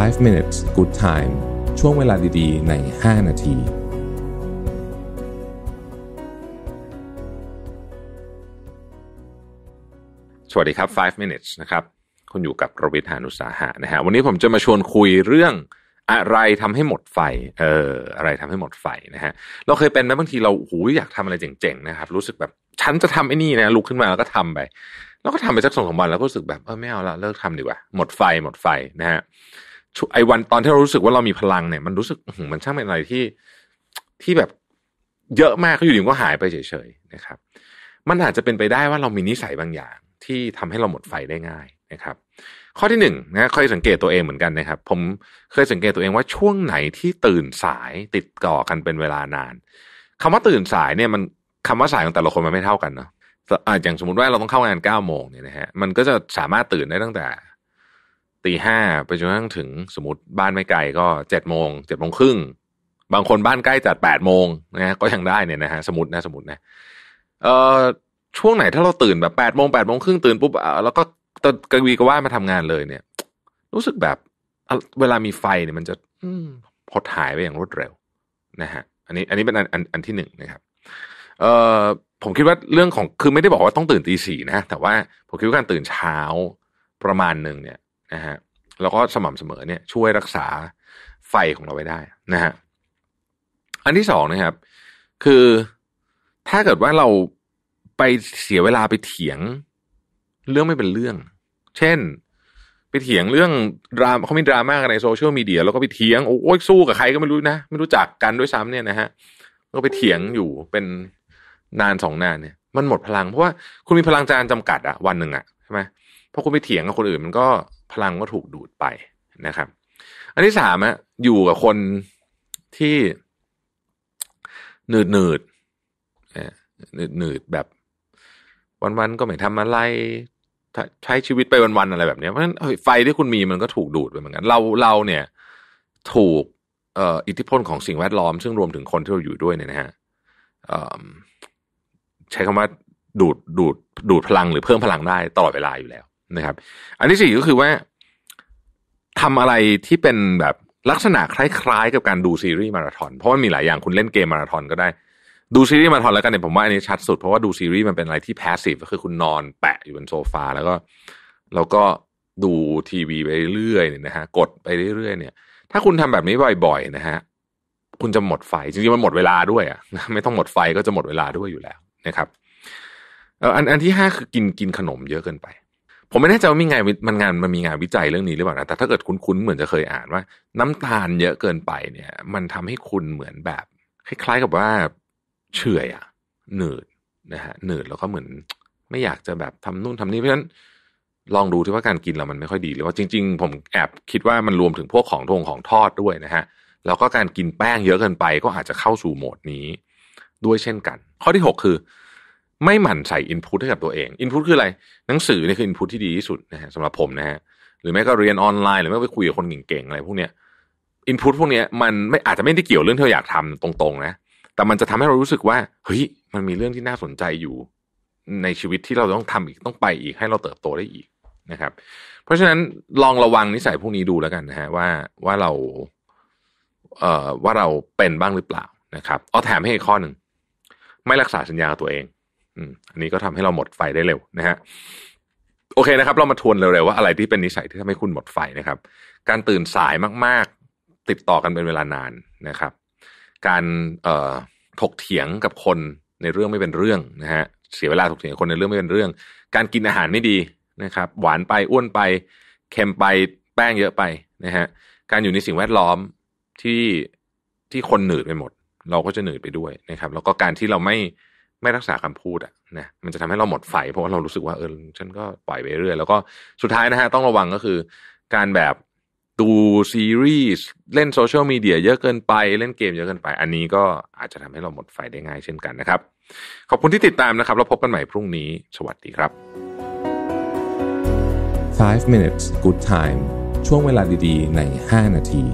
5 Minutes Good Time ช่วงเวลาดีๆใน5นาทีสวัสดีครับ5 Minutes นะครับคุณอยู่กับประวิทย์ หาญอุตสาหะนะฮะวันนี้ผมจะมาชวนคุยเรื่องอะไรทำให้หมดไฟอะไรทำให้หมดไฟนะฮะเราเคยเป็นไหมบางทีเราโหอยากทำอะไรเจ๋งๆนะครับรู้สึกแบบฉันจะทำไอ้นี่นะลุกขึ้นมาแล้วก็ทำไปสัก 2-3 วันแล้วก็รู้สึกแบบไม่เอาละเลิกทำดีกว่าหมดไฟนะฮะไอ้วันตอนที่เรารู้สึกว่าเรามีพลังเนี่ยมันรู้สึกมันช่างเป็นอะไรที่แบบเยอะมากก็อยู่ดีก็หายไปเฉยๆนะครับมันอาจจะเป็นไปได้ว่าเรามีนิสัยบางอย่างที่ทำให้เราหมดไฟได้ง่ายนะครับข้อที่1นะค่อยสังเกตตัวเองเหมือนกันนะครับผมเคยสังเกตตัวเองว่าช่วงไหนที่ตื่นสายติดต่อกันเป็นเวลานานคำว่าตื่นสายเนี่ยมันคำว่าสายของแต่ละคนมันไม่เท่ากันเนาะอย่างสมมติว่าเราต้องเข้างาน 9 โมงเนี่ยนะฮะมันก็จะสามารถตื่นได้ตั้งแต่ 5:00 นไปจนกระทั่งถึงสมมติบ้านไม่ไกลก็ 7:00 น 7:30 นบางคนบ้านใกล้จัด 8 โมงนะก็ยังได้เนี่ยนะฮะสมมตินะช่วงไหนถ้าเราตื่นแบบ 8 โมง 8 โมงครึ่งตื่นปุ๊บแล้วก็กวีก็ว่ามาทำงานเลยเนี่ยรู้สึกแบบเวลามีไฟเนี่ยมันจะหดหายไปอย่างรวดเร็วนะฮะอันนี้เป็นอันที่1นะครับผมคิดว่าเรื่องของคือไม่ได้บอกว่าต้องตื่น 4:00 นนะแต่ว่าผมคิดว่าการตื่นเช้าประมาณนึงเนี่ยนะฮะแล้วก็สม่ำเสมอเนี่ยช่วยรักษาไฟของเราไว้ได้นะฮะอันที่2นะครับคือถ้าเกิดว่าเราไปเสียเวลาไปเถียงเรื่องไม่เป็นเรื่องเช่นไปเถียงเรื่องดราม่าเขามีดราม่ากันในโซเชียลมีเดียแล้วก็ไปเถียงโอ้ยสู้กับใครก็ไม่รู้นะไม่รู้จักกันด้วยซ้ำเนี่ยนะฮะก็ไปเถียงอยู่เป็นนาน2นานเนี่ยมันหมดพลังเพราะว่าคุณมีพลังจานจำกัดอะวันหนึ่งอะใช่ไหมเพราะคุณไปเถียงกับคนอื่นมันก็พลังก็ถูกดูดไปนะครับอันที่3อะอยู่กับคนที่หนืดแบบวันๆก็ไม่ทำอะไรใช้ชีวิตไปวันๆอะไรแบบนี้เพราะฉะนั้นไฟที่คุณมีมันก็ถูกดูดไปเหมือนกันเราเนี่ยถูกอิทธิพลของสิ่งแวดล้อมซึ่งรวมถึงคนที่เราอยู่ด้วยเนี่ยนะฮะใช้คำว่าดูดพลังหรือเพิ่มพลังได้ตลอดเวลาอยู่แล้วนะครับอันที่4ก็คือว่าทำอะไรที่เป็นแบบลักษณะคล้ายๆกับการดูซีรีส์มาราธอนเพราะมันมีหลายอย่างคุณเล่นเกมมาราธอนก็ได้ดูซีรีส์มาราธอนแล้วกันเนี่ยผมว่าอันนี้ชัดสุดเพราะว่าดูซีรีส์มันเป็นอะไรที่พาสซีฟก็คือคุณนอนแปะอยู่บนโซฟาแล้วก็ดูทีวีไปเรื่อยเนี่ยนะฮะกดไปเรื่อยเนี่ยถ้าคุณทำแบบนี้บ่อยๆนะฮะคุณจะหมดไฟจริงๆมันหมดเวลาด้วยอ่ะไม่ต้องหมดไฟก็จะหมดเวลาด้วยอยู่แล้วนะครับอันที่5คือกินขนมเยอะเกินไปผมไม่แน่ใจว่ามันมีงานวิจัยเรื่องนี้หรือเปล่านะแต่ถ้าเกิดคุ้นๆเหมือนจะเคยอ่านว่าน้ำตาลเยอะเกินไปเนี่ยมันทำให้คุณเหมือนแบบคล้ายๆกับว่าเฉื่อยอะหนืดนะฮะหนืดแล้วก็เหมือนไม่อยากจะแบบทำนู่นทำนี่เพราะฉะนั้นลองดูที่ว่าการกินเรามันไม่ค่อยดีหรือว่าจริงๆผมแอบคิดว่ามันรวมถึงพวกของทอดด้วยนะฮะแล้วก็การกินแป้งเยอะเกินไปก็อาจจะเข้าสู่โหมดนี้ด้วยเช่นกันข้อที่6คือไม่หมั่นใส่ input ให้กับตัวเอง input คืออะไรหนังสือนี่คือ input ที่ดีที่สุดนะฮะสำหรับผมนะฮะหรือแม้ก็เรียนออนไลน์หรือแม้ไปคุยกับคนเก่งๆอะไรพวกเนี้ย input พวกเนี้ยมันไม่อาจจะไม่ได้เกี่ยวเรื่องที่เราอยากทำตรงๆนะแต่มันจะทำให้เรารู้สึกว่าเฮ้ยมันมีเรื่องที่น่าสนใจอยู่ในชีวิตที่เราต้องทำอีกต้องไปอีกให้เราเติบโตได้อีกนะครับเพราะฉะนั้นลองระวังนิสัยพวกนี้ดูแล้วกันนะฮะว่าเราเป็นบ้างหรือเปล่านะครับเอาแถมให้อีกข้อหนึ่งไม่รักษาสัญญาตัวเองอันนี้ก็ทำให้เราหมดไฟได้เร็วนะฮะโอเคนะครับเรามาทวนเร็วๆว่าอะไรที่เป็นนิสัยที่ทำให้คุณหมดไฟนะครับการตื่นสายมากๆติดต่อกันเป็นเวลานานนะครับการถกเถียงกับคนในเรื่องไม่เป็นเรื่องนะฮะเสียเวลาถกเถียงกับคนในเรื่องไม่เป็นเรื่องการกินอาหารไม่ดีนะครับหวานไปอ้วนไปเค็มไปแป้งเยอะไปนะฮะการอยู่ในสิ่งแวดล้อมที่คนหนืดไปหมดเราก็จะหนืดไปด้วยนะครับแล้วก็การที่เราไม่รักษาคำพูดอะนะมันจะทำให้เราหมดไฟเพราะว่าเรารู้สึกว่าฉันก็ปล่อยไปเรื่อยแล้วก็สุดท้ายนะฮะต้องระวังก็คือการแบบดูซีรีส์เล่นโซเชียลมีเดียเยอะเกินไปเล่นเกมเยอะเกินไปอันนี้ก็อาจจะทำให้เราหมดไฟได้ง่ายเช่นกันนะครับขอบคุณที่ติดตามนะครับแล้วพบกันใหม่พรุ่งนี้สวัสดีครับ5 minutes good time ช่วงเวลาดีๆใน5นาที